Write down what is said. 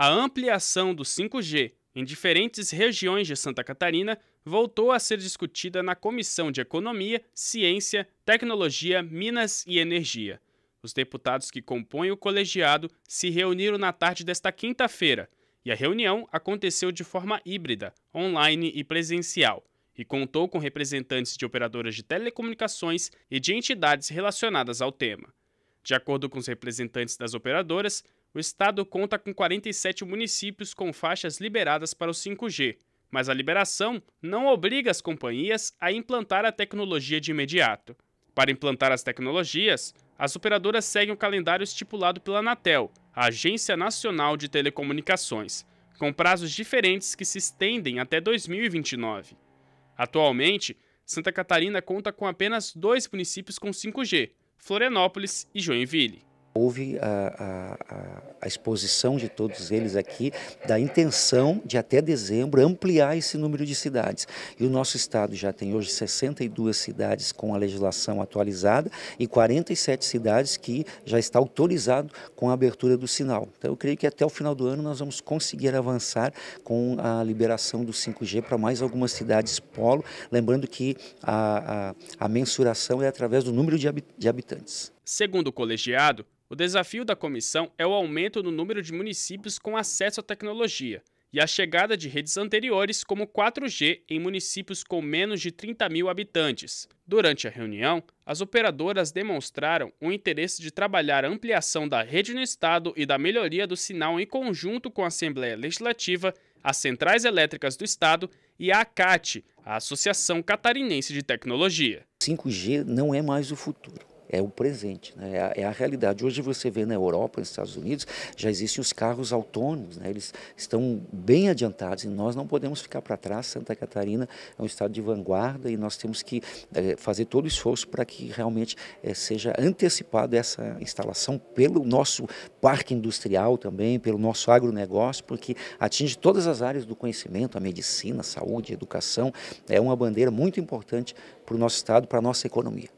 A ampliação do 5G em diferentes regiões de Santa Catarina voltou a ser discutida na Comissão de Economia, Ciência, Tecnologia, Minas e Energia. Os deputados que compõem o colegiado se reuniram na tarde desta quinta-feira e a reunião aconteceu de forma híbrida, online e presencial, e contou com representantes de operadoras de telecomunicações e de entidades relacionadas ao tema. De acordo com os representantes das operadoras, o estado conta com 47 municípios com faixas liberadas para o 5G, mas a liberação não obriga as companhias a implantar a tecnologia de imediato. Para implantar as tecnologias, as operadoras seguem o calendário estipulado pela Anatel, a Agência Nacional de Telecomunicações, com prazos diferentes que se estendem até 2029. Atualmente, Santa Catarina conta com apenas 2 municípios com 5G, Florianópolis e Joinville. Houve a exposição de todos eles aqui da intenção de até dezembro ampliar esse número de cidades. E o nosso estado já tem hoje 62 cidades com a legislação atualizada e 47 cidades que já está autorizado com a abertura do sinal. Então eu creio que até o final do ano nós vamos conseguir avançar com a liberação do 5G para mais algumas cidades polo, lembrando que a mensuração é através do número de habitantes. Segundo o colegiado, o desafio da comissão é o aumento no número de municípios com acesso à tecnologia e a chegada de redes anteriores como 4G em municípios com menos de 30 mil habitantes. Durante a reunião, as operadoras demonstraram o interesse de trabalhar a ampliação da rede no estado e da melhoria do sinal em conjunto com a Assembleia Legislativa, as Centrais Elétricas do Estado e a ACATE, a Associação Catarinense de Tecnologia. 5G não é mais o futuro. É o presente, né? É a realidade. Hoje você vê na Europa, nos Estados Unidos, já existem os carros autônomos, né? Eles estão bem adiantados e nós não podemos ficar para trás. Santa Catarina é um estado de vanguarda e nós temos que fazer todo o esforço para que realmente seja antecipada essa instalação pelo nosso parque industrial também, pelo nosso agronegócio, porque atinge todas as áreas do conhecimento, a medicina, a saúde, a educação. É uma bandeira muito importante para o nosso estado, para a nossa economia.